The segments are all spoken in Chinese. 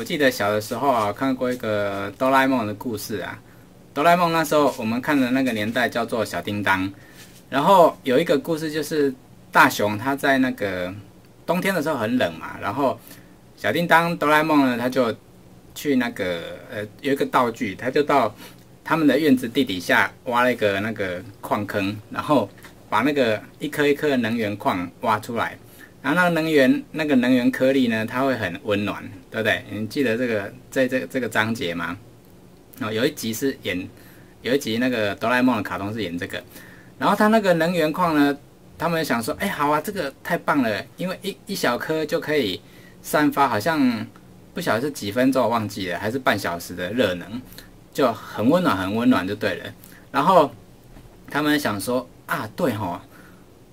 我记得小的时候啊，看过一个哆啦 A 梦的故事啊。哆啦 A 梦那时候我们看的那个年代叫做小叮当，然后有一个故事就是大雄他在那个冬天的时候很冷嘛，然后小叮当哆啦 A 梦呢他就去那个有一个道具，他就到他们的院子地底下挖了一个那个矿坑，然后把那个一颗一颗的能源矿挖出来。 然后那个能源颗粒呢，它会很温暖，对不对？你记得这个章节吗？哦，有一集那个哆啦 A 梦的卡通是演这个，然后它那个能源矿呢，他们想说，哎，好啊，这个太棒了，因为一小颗就可以散发，好像不晓得是几分钟我忘记了，还是半小时的热能，就很温暖，很温暖就对了。然后他们想说啊，对吼，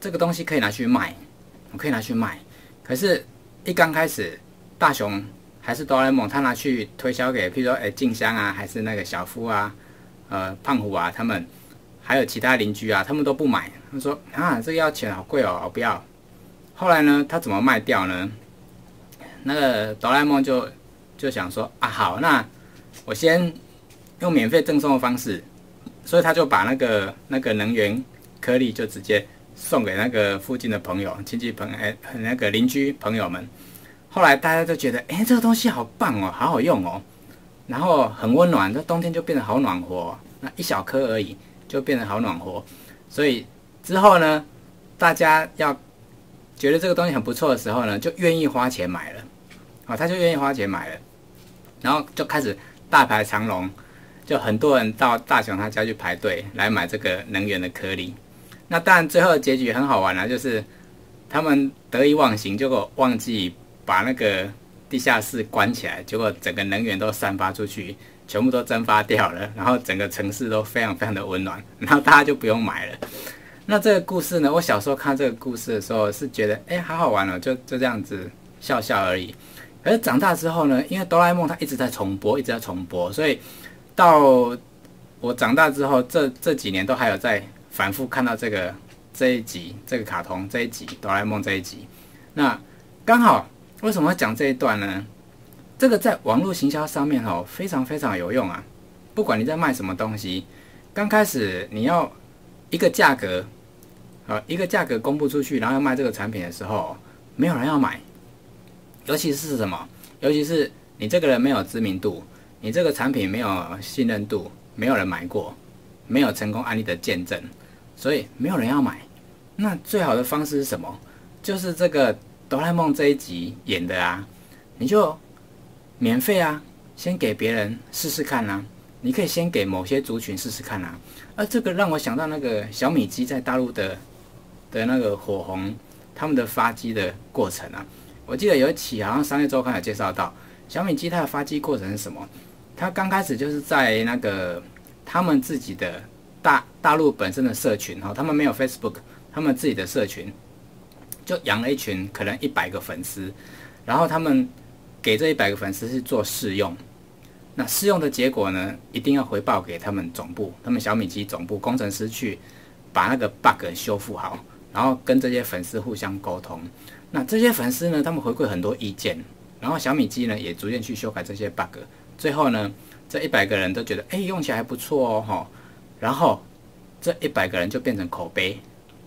这个东西可以拿去卖。 我可以拿去卖，可是，一刚开始，大雄还是哆啦 A 梦，他拿去推销给，譬如说，静香啊，还是那个小夫啊，胖虎啊，他们，还有其他邻居啊，他们都不买。他说啊，这个要钱，好贵哦，我不要。后来呢，他怎么卖掉呢？那个哆啦 A 梦就想说啊，好，那我先用免费赠送的方式，所以他就把那个能源颗粒就直接。 送给那个附近的朋友、亲戚朋友，那个邻居朋友们。后来大家都觉得，哎，这个东西好棒哦，好好用哦，然后很温暖，这冬天就变得好暖和、哦。那一小颗而已，就变得好暖和。所以之后呢，大家要觉得这个东西很不错的时候呢，就愿意花钱买了。哦，他就愿意花钱买了，然后就开始大排长龙，就很多人到大雄他家去排队来买这个能源的颗粒。 那当然，最后的结局很好玩啊，就是他们得意忘形，结果忘记把那个地下室关起来，结果整个能源都散发出去，全部都蒸发掉了，然后整个城市都非常非常的温暖，然后大家就不用买了。那这个故事呢，我小时候看这个故事的时候是觉得，哎，好好玩哦，就这样子笑笑而已。可是长大之后呢，因为哆啦 A 梦它一直在重播，一直在重播，所以到我长大之后，这几年都还有在。 反复看到这一集，这个卡通这一集，哆啦 A 梦这一集，那刚好为什么要讲这一段呢？这个在网络行销上面哦，非常非常有用啊！不管你在卖什么东西，刚开始你要一个价格，一个价格公布出去，然后要卖这个产品的时候，没有人要买，尤其是什么？尤其是你这个人没有知名度，你这个产品没有信任度，没有人买过，没有成功案例的见证。 所以没有人要买，那最好的方式是什么？就是这个哆啦 A 梦这一集演的啊，你就免费啊，先给别人试试看啊。你可以先给某些族群试试看啊。而这个让我想到那个小米机在大陆的那个火红，他们的发机的过程啊。我记得有一期好像商业周刊有介绍到，小米机它的发机过程是什么？它刚开始就是在那个他们自己的。 大陆本身的社群哈，他们没有 Facebook， 他们自己的社群就养了一群可能100个粉丝，然后他们给这100个粉丝去做试用，那试用的结果呢，一定要回报给他们总部，他们小米机总部工程师去把那个 bug 修复好，然后跟这些粉丝互相沟通。那这些粉丝呢，他们回馈很多意见，然后小米机呢也逐渐去修改这些 bug， 最后呢，这100个人都觉得哎用起来还不错哦哈。 然后，这100个人就变成口碑，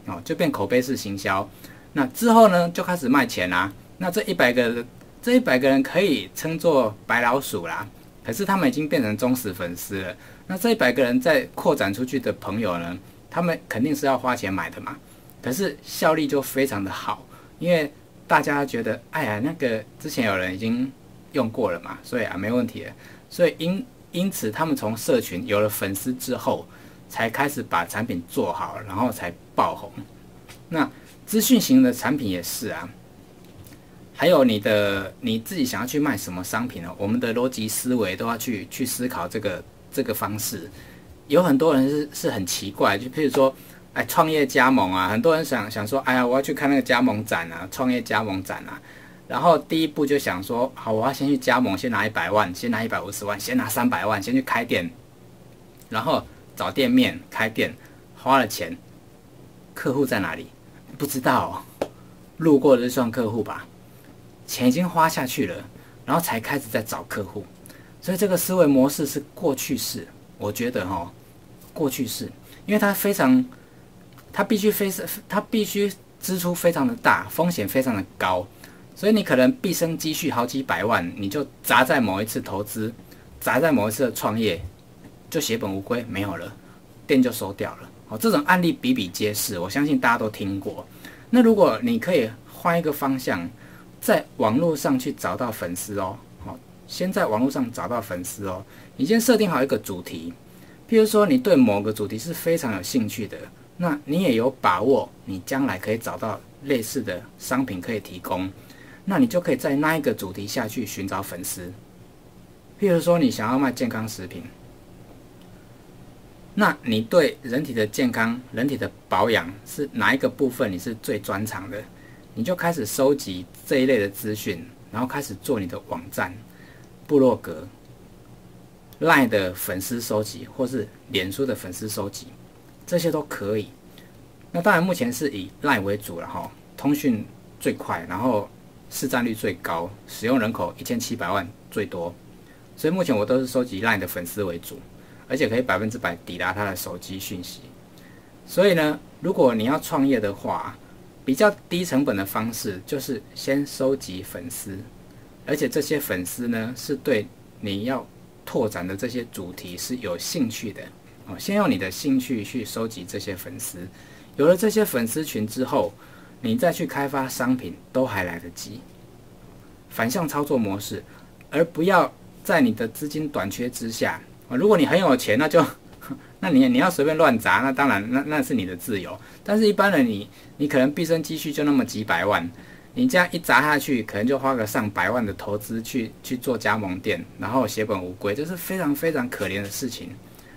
哦，就变口碑式行销。那之后呢，就开始卖钱啦、啊。那这一百个人可以称作白老鼠啦。可是他们已经变成忠实粉丝了。那这100个人再扩展出去的朋友呢，他们肯定是要花钱买的嘛。可是效力就非常的好，因为大家觉得，哎呀，那个之前有人已经用过了嘛，所以啊没问题了。所以因此他们从社群有了粉丝之后。 才开始把产品做好，然后才爆红。那资讯型的产品也是啊，还有你自己想要去卖什么商品呢？我们的逻辑思维都要去思考这个方式。有很多人是很奇怪，就譬如说，哎，创业加盟啊，很多人想说，哎呀，我要去看那个加盟展啊，创业加盟展啊。然后第一步就想说，好，我要先去加盟，先拿100万，先拿150万，先拿300万，先去开店，然后。 找店面开店，花了钱，客户在哪里？不知道、哦，路过的就算客户吧，钱已经花下去了，然后才开始在找客户。所以这个思维模式是过去式，我觉得哈，过去式，因为它非常，它必须支出非常的大，风险非常的高，所以你可能毕生积蓄好几百万，你就砸在某一次投资，砸在某一次的创业，就血本无归，没有了，店就收掉了。哦，这种案例比比皆是，我相信大家都听过。那如果你可以换一个方向，在网络上去找到粉丝哦，好，先在网络上找到粉丝哦，你先设定好一个主题，譬如说你对某个主题是非常有兴趣的，那你也有把握，你将来可以找到类似的商品可以提供，那你就可以在那一个主题下去寻找粉丝。譬如说你想要卖健康食品，那你对人体的健康、人体的保养是哪一个部分你是最专长的？你就开始收集这一类的资讯，然后开始做你的网站、部落格、LINE 的粉丝收集，或是脸书的粉丝收集，这些都可以。那当然，目前是以 LINE 为主了哈，通讯最快，然后市占率最高，使用人口1700万最多，所以目前我都是收集 LINE 的粉丝为主。而且可以100%抵达他的手机讯息，所以呢，如果你要创业的话，比较低成本的方式就是先收集粉丝，而且这些粉丝呢是对你要拓展的这些主题是有兴趣的哦。先用你的兴趣去收集这些粉丝，有了这些粉丝群之后，你再去开发商品都还来得及。反向操作模式，而不要在你的资金短缺之下。如果你很有钱，那你要随便乱砸，那当然那是你的自由。但是一般人你可能毕生积蓄就那么几百万，你这样一砸下去，可能就花个上百万的投资去做加盟店，然后血本无归，这是非常非常可怜的事情。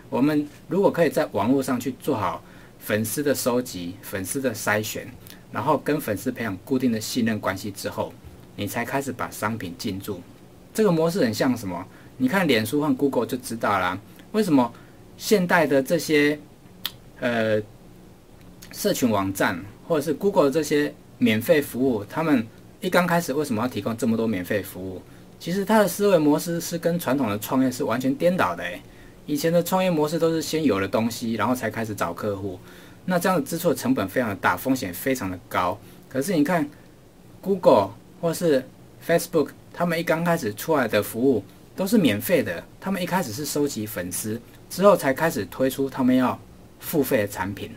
我们如果可以在网络上去做好粉丝的收集、粉丝的筛选，然后跟粉丝培养固定的信任关系之后，你才开始把商品进驻。这个模式很像什么？你看脸书和 Google 就知道啦。为什么现代的这些社群网站或者是 Google 这些免费服务，他们一刚开始为什么要提供这么多免费服务？其实它的思维模式是跟传统的创业是完全颠倒的诶。以前的创业模式都是先有了东西，然后才开始找客户，那这样的支出的成本非常的大，风险非常的高。可是你看 Google 或是 Facebook， 他们一刚开始出来的服务都是免费的，他们一开始是收集粉丝，之后才开始推出他们要付费的产品，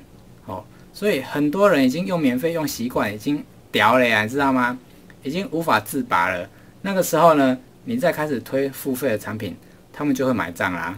哦，所以很多人已经用免费用习惯，已经屌了呀，你知道吗？已经无法自拔了。那个时候呢，你再开始推付费的产品，他们就会买账啦。